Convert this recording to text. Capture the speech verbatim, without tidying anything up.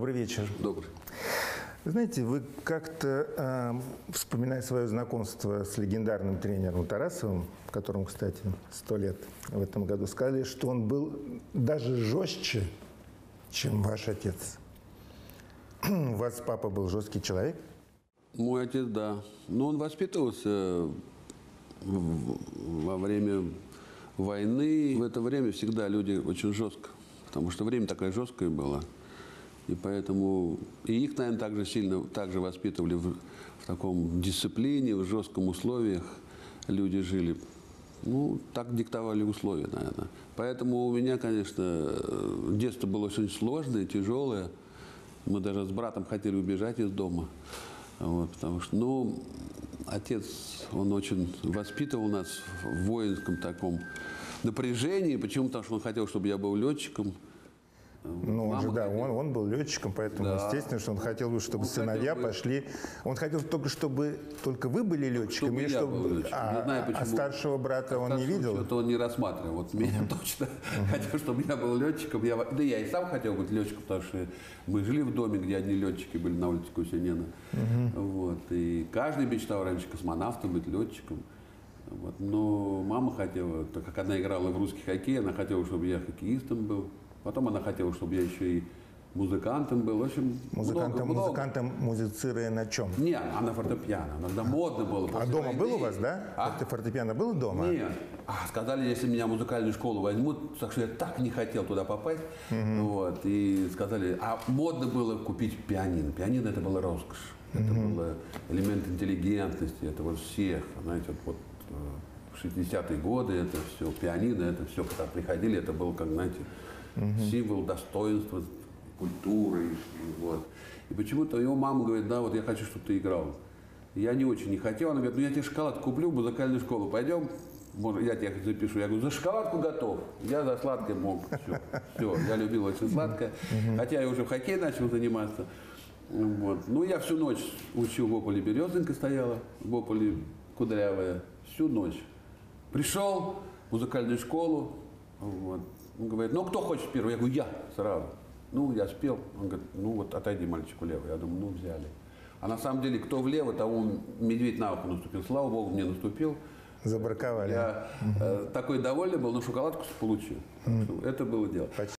Добрый вечер. Добрый. Знаете, вы как-то, э, вспоминая свое знакомство с легендарным тренером Тарасовым, которому, кстати, сто лет в этом году, сказали, что он был даже жестче, чем ваш отец. У вас папа был жесткий человек? Мой отец, да. Но он воспитывался во время войны. В это время всегда люди очень жестко, потому что время такое жесткое было. И поэтому и их, наверное, также сильно также воспитывали в, в таком дисциплине, в жестком условиях люди жили. Ну, так диктовали условия, наверное. Поэтому у меня, конечно, детство было очень сложное, тяжелое. Мы даже с братом хотели убежать из дома. Вот, потому что, ну, отец, он очень воспитывал нас в воинском таком напряжении. Почему? Потому что он хотел, чтобы я был летчиком. Ну, он, же, да, он, он был летчиком, поэтому, да, естественно, что он хотел, чтобы он сыновья хотел, пошли. Он хотел только, чтобы только вы были летчиками, чтобы, или чтобы... Летчиком. А, не знаю, а старшего брата а он не видел? Что-то он не рассматривал. Вот меня точно хотел, чтобы я был летчиком. Я... Да я и сам хотел быть летчиком, потому что мы жили в доме, где одни летчики были на улице Кусинена. Вот. И каждый мечтал раньше космонавтом быть, летчиком. Вот. Но мама хотела, так как она играла в русский хоккей, она хотела, чтобы я хоккеистом был. Потом она хотела, чтобы я еще и музыкантом был. В общем, музыкантом, много, музыкантом много. Музицируя на чем? Нет, она на фортепиано. Она модно было. А дома войны. Был у вас, да? А? Фортепиано было дома? Нет. А, сказали, если меня в музыкальную школу возьмут, так что я так не хотел туда попасть. Угу. Вот, и сказали, а модно было купить пианино. Пианино – это была роскошь. Угу. Это был элемент интеллигентности, это вот всех, знаете, вот, вот шестидесятые годы, это все, пианино, это все, когда приходили, это было, как, знаете, Uh-huh. символ достоинства, культуры. Вот. И почему-то его мама говорит, да, вот я хочу, чтобы ты играл. Я не очень не хотел. Она говорит, ну я тебе шоколад куплю в музыкальную школу, пойдем, может, я тебя запишу. Я говорю, за шоколадку готов. Я за сладкое мог. Все, все. Я любил очень сладкое. Uh-huh. Хотя я уже в хоккей начал заниматься. Вот. Ну я всю ночь учил в Ополе, березонька стояла, в Ополе кудрявая. Всю ночь. Пришел в музыкальную школу. Вот. Он говорит, ну кто хочет первый? Я говорю, я сразу. Ну, я спел. Он говорит, ну вот отойди мальчику влево. Я думаю, ну взяли. А на самом деле, кто влево, того медведь на ухо наступил. Слава богу, мне наступил. Забраковали. Я угу. э, такой довольный был, но шоколадку получил. Угу. Это было дело. Почти.